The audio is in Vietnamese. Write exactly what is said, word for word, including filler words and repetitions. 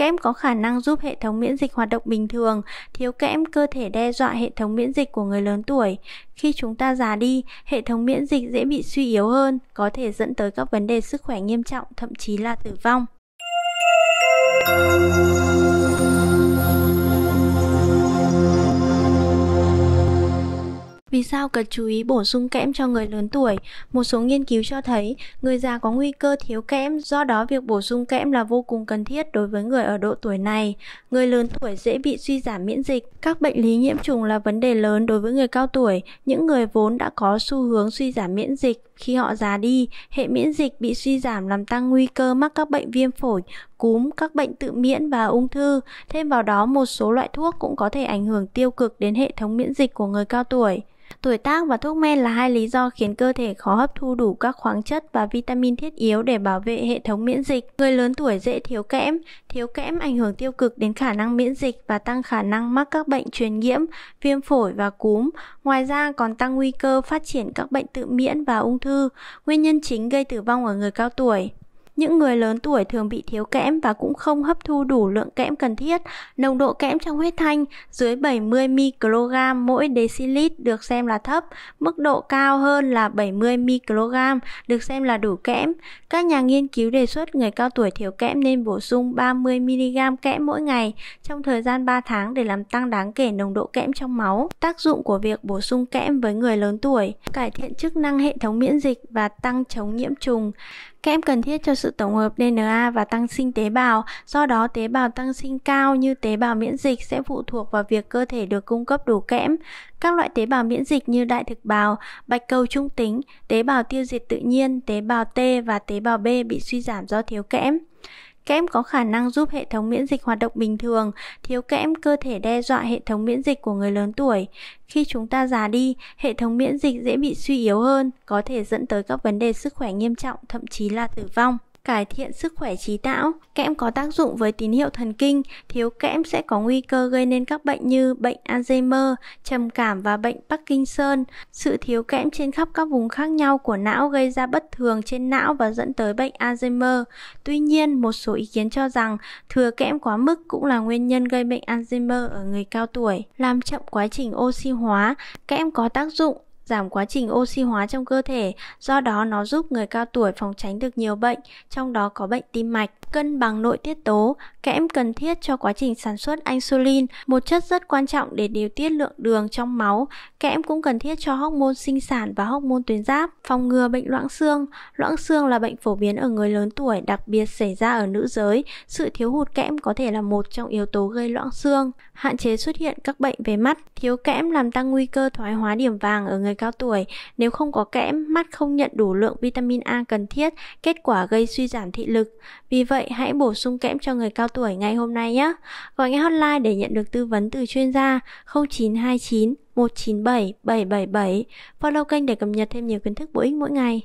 Kẽm có khả năng giúp hệ thống miễn dịch hoạt động bình thường, thiếu kẽm cơ thể đe dọa hệ thống miễn dịch của người lớn tuổi. Khi chúng ta già đi, hệ thống miễn dịch dễ bị suy yếu hơn, có thể dẫn tới các vấn đề sức khỏe nghiêm trọng, thậm chí là tử vong. Vì sao cần chú ý bổ sung kẽm cho người lớn tuổi? Một số nghiên cứu cho thấy người già có nguy cơ thiếu kẽm, do đó việc bổ sung kẽm là vô cùng cần thiết đối với người ở độ tuổi này. Người lớn tuổi dễ bị suy giảm miễn dịch. Các bệnh lý nhiễm trùng là vấn đề lớn đối với người cao tuổi, những người vốn đã có xu hướng suy giảm miễn dịch. Khi họ già đi, hệ miễn dịch bị suy giảm làm tăng nguy cơ mắc các bệnh viêm phổi, cúm, các bệnh tự miễn và ung thư. Thêm vào đó, một số loại thuốc cũng có thể ảnh hưởng tiêu cực đến hệ thống miễn dịch của người cao tuổi. Tuổi tác và thuốc men là hai lý do khiến cơ thể khó hấp thu đủ các khoáng chất và vitamin thiết yếu để bảo vệ hệ thống miễn dịch. Người lớn tuổi dễ thiếu kẽm. Thiếu kẽm ảnh hưởng tiêu cực đến khả năng miễn dịch và tăng khả năng mắc các bệnh truyền nhiễm, viêm phổi và cúm. Ngoài ra còn tăng nguy cơ phát triển các bệnh tự miễn và ung thư, nguyên nhân chính gây tử vong ở người cao tuổi. Những người lớn tuổi thường bị thiếu kẽm và cũng không hấp thu đủ lượng kẽm cần thiết. Nồng độ kẽm trong huyết thanh dưới bảy mươi microgram mỗi decilit được xem là thấp, mức độ cao hơn là bảy mươi microgram được xem là đủ kẽm. Các nhà nghiên cứu đề xuất người cao tuổi thiếu kẽm nên bổ sung ba mươi miligam kẽm mỗi ngày trong thời gian ba tháng để làm tăng đáng kể nồng độ kẽm trong máu. Tác dụng của việc bổ sung kẽm với người lớn tuổi: cải thiện chức năng hệ thống miễn dịch và tăng chống nhiễm trùng. Kẽm cần thiết cho sự tổng hợp đê en a và tăng sinh tế bào, do đó tế bào tăng sinh cao như tế bào miễn dịch sẽ phụ thuộc vào việc cơ thể được cung cấp đủ kẽm. Các loại tế bào miễn dịch như đại thực bào, bạch cầu trung tính, tế bào tiêu diệt tự nhiên, tế bào T và tế bào B bị suy giảm do thiếu kẽm. Kẽm có khả năng giúp hệ thống miễn dịch hoạt động bình thường, thiếu kẽm cơ thể đe dọa hệ thống miễn dịch của người lớn tuổi. Khi chúng ta già đi, hệ thống miễn dịch dễ bị suy yếu hơn, có thể dẫn tới các vấn đề sức khỏe nghiêm trọng, thậm chí là tử vong. Cải thiện sức khỏe trí não. Kẽm có tác dụng với tín hiệu thần kinh, thiếu kẽm sẽ có nguy cơ gây nên các bệnh như bệnh Alzheimer, trầm cảm và bệnh Parkinson. Sự thiếu kẽm trên khắp các vùng khác nhau của não gây ra bất thường trên não và dẫn tới bệnh Alzheimer. Tuy nhiên, một số ý kiến cho rằng thừa kẽm quá mức cũng là nguyên nhân gây bệnh Alzheimer ở người cao tuổi. Làm chậm quá trình oxy hóa. Kẽm có tác dụng giảm quá trình oxy hóa trong cơ thể, do đó nó giúp người cao tuổi phòng tránh được nhiều bệnh, trong đó có bệnh tim mạch. Cân bằng nội tiết tố. Kẽm cần thiết cho quá trình sản xuất insulin, một chất rất quan trọng để điều tiết lượng đường trong máu. Kẽm cũng cần thiết cho hormone sinh sản và hormone tuyến giáp. Phòng ngừa bệnh loãng xương. Loãng xương là bệnh phổ biến ở người lớn tuổi, đặc biệt xảy ra ở nữ giới. Sự thiếu hụt kẽm có thể là một trong yếu tố gây loãng xương. Hạn chế xuất hiện các bệnh về mắt. Thiếu kẽm làm tăng nguy cơ thoái hóa điểm vàng ở người cao tuổi. Nếu không có kẽm, mắt không nhận đủ lượng vitamin A cần thiết, kết quả gây suy giảm thị lực. Vì vậy, hãy bổ sung kẽm cho người cao tuổi ngay hôm nay nhé. Gọi ngay hotline để nhận được tư vấn từ chuyên gia không chín hai chín một chín bảy bảy bảy bảy. Follow kênh để cập nhật thêm nhiều kiến thức bổ ích mỗi ngày.